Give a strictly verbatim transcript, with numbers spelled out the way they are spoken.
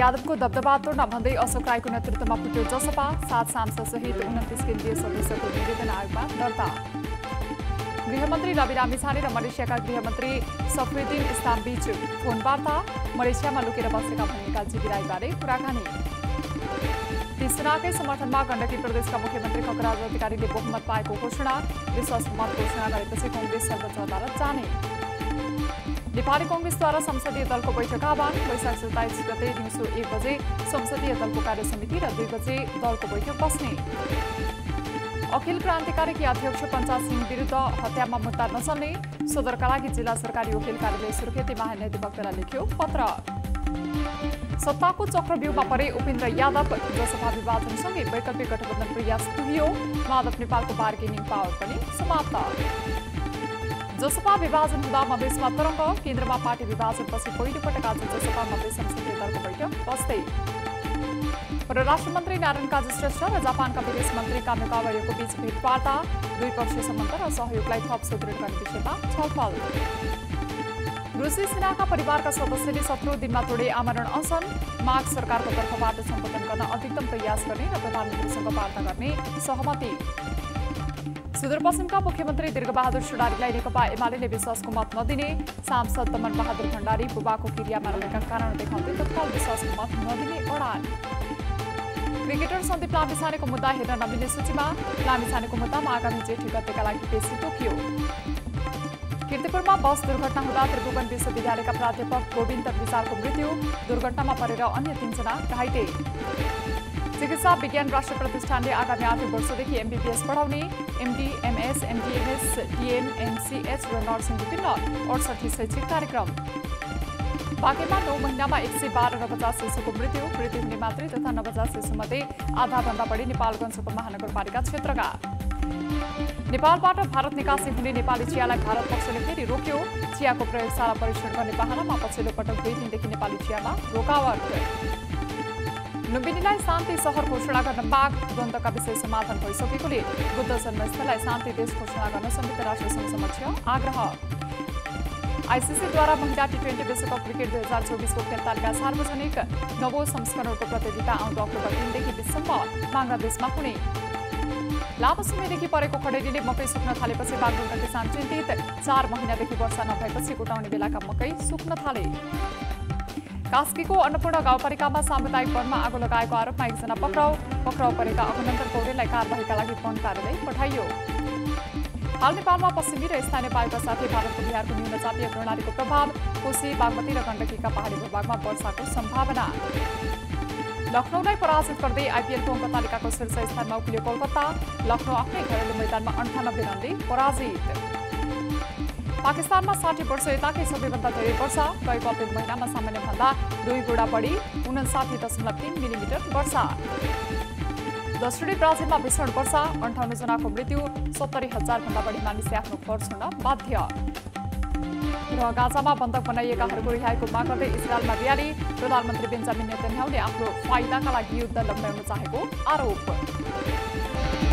यादव को दबदबा तोड्न भन्दै अशोक राईको नेतृत्वमा पुग्यो जसपा। सात सांसद सहित उन्तीस केन्द्रीय सदस्यको निवेदन आयोगमा दर्ता। गृहमन्त्री रविराम मिछाने र मलेसियाका गृहमन्त्री सफरुद्दीन इस्लामबीच फोनवार्ता। मलेसियामा लुकेर बसेका भनेका जीवी राईबारे कुराकानी। तीसजनाकै समर्थनमा गण्डकी प्रदेशका मुख्यमन्त्री खगराज अधिकारीले बहुमत पाएको घोषणा। विश्वास मत घोषणा गरेपछि कांग्रेस सर्वोच्च अदालत जाने। नेपाली कांग्रेसद्वारा संसदीय दलको बैठक आह्वान। वैशाख सत्ताईस गते दिउँसो एक बजे संसदीय दलको कार्यसमिति र दुई बजे दलको बैठक बस्ने। अखिल क्रान्तिकारीकी अध्यक्ष पञ्चाल सिंह विरुद्ध हत्यामा मुद्दा नचल्ने। सदरका लागि जिल्ला सरकारी वकिल कार्यालय सुर्खेतीमा महाधिवक्तालाई लेख्यो पत्र। सत्ताको चक्रव्यूहमा परे उपेन्द्र यादव। जसपा विभाजनसँगै वैकल्पिक गठबन्धन प्रयास तुहियो। माधव नेपालको बार्गेनिङ पावर पनि समाप्त। जसपा विभाजन हुँदा मधेसमा तरङ्ग। केन्द्रमा पार्टी विभाजनपछि पहिलो पटक आज जसपा मधेस संसदीय दलको बैठक बस्दै। परराष्ट्र मन्त्री नारायण काजी श्रेष्ठ र जापानका विदेश मन्त्री कामिका वारियोको बीच भेटवार्ता। द्विपक्षीय सम्बन्ध र सहयोगलाई थप सुदृढ गर्ने विषयमा छलफल। रुसी सेनाका परिवारका सदस्यले सत्रह दिनमा तोडे आमरण अनसन। माग सरकारको तर्फबाट सम्बोधन गर्न अधिकतम प्रयास गर्ने र प्रधानमन्त्रीसँग वार्ता गर्ने सहमति। सुदूरपश्चिमका मुख्यमन्त्री दीर्घबहादुर सुनारीलाई नेकपा एमाले विश्वासको मत नदिने। सांसद दमन बहादुर भण्डारी बुबाको क्रियामा रहेका कारण देखाउँदै तत्काल विश्वासको मत नदिने अडान। क्रिकेटर सन्दीप लामिछानेको मुद्दा हेर्न नमिल्ने सूचीमा। लामिछानेको मुद्दामा आगामी जेठ गतेका लागि पेशी तोकियो। किर्तिपुरमा बस दुर्घटना हुँदा त्रिभुवन विश्वविद्यालयका प्राध्यापक गोविन्द विचारको मृत्यु। दुर्घटनामा परेर अन्य तीनजना घाइते। चिकित्सा विज्ञान राष्ट्रिय प्रतिष्ठानले आगामी आर्थिक वर्षदेखि एमबीबीएस पढाउने। M D M S M D M S D M M C H र नर्सिङ विभिन्न अडसठी शैक्षिक कार्यक्रम। बाँकेमा नौ महिनामा एक सय बाह्र र पचास शिशुको मृत्यु। मृत्यु हुने मातृ तथा नवजात शिशुमध्ये आधाभन्दा बढी नेपालगञ्ज उपमहानगरपालिका क्षेत्रका। नेपालबाट भारत निकासी हुने नेपाली चियालाई भारत पक्षले फेरि रोक्यो। चियाको प्रयोगशाला परीक्षण गर्ने बहानामा पछिल्लो पटक दुई दिनदेखि नेपाली चियामा रोकावट। लुम्बिनीलाई शान्ति सहर घोषणा गर्न माग। द्वन्द्वका विषय समाधान भइसकेकोले बुद्ध जन्मस्थललाई शान्ति देश घोषणा गर्न संयुक्त राष्ट्र संघसमक्ष आग्रह। आईसीसीद्वारा महिला टी ट्वेन्टी विश्वकप क्रिकेट दुई हजार चौबीसको खेलतालिका सार्वजनिक। नवौं संस्करणको प्रतियोगिता आउँदो अक्टोबर तीन देखि बीससम्म बङ्गलादेशमा हुने। लामो समयदेखि परेको खडेरीले मकै सुक्न थालेपछि बागलुङका किसान चिन्तित। चार महिनादेखि वर्षा नभएपछि गोटाउने बेलाका मकै सुक्न थाले। कास्कीको अन्नपूर्ण गाउँपालिकामा सामुदायिक वनमा आगो लगाएको आरोपमा एकजना पक्राउ पक्राउ परेका अभिनन्दन पौडेललाई कारबाहीका लागि वन कार्यालय पठाइयो। हाल नेपालमा पश्चिमी र स्थानीय वायुका साथै भारतको बिहारको निम्न चापीय प्रणालीको प्रभाव। कोशी बागमती र गण्डकीका पहाडी भूभागमा वर्षाको सम्भावना। लखनऊलाई पराजित गर्दै आइपीएलको अङ्क तालिकाको शीर्ष स्थानमा उक्लियो कोलकाता। लखनऊ आफ्नै घरेलु मैदानमा अन्ठानब्बे रनले पराजित। पाकिस्तानमा साठी वर्ष यताकै सबैभन्दा धेरै वर्षा। गएको अप्रेल महिनामा सामान्यभन्दा दुई गुणा बढी उनन्साठी दशमलव तीन मिलिमिटर वर्षा। दक्षिणी ब्राजिलमा भीषण वर्षा। अन्ठाउन्न जनाको मृत्यु। सत्तरी हजारभन्दा बढी मानिसले आफ्नो घर छोड्न बाध्य। र गाजामा बन्धक बनाइएकाहरूको रिहाईको माग गर्दै इजरायलमा र्याली। प्रधानमन्त्री बेन्जामिन नेतन्याहुले आफ्नो फाइदाका लागि युद्ध लम्ब्याउन चाहेको आरोप।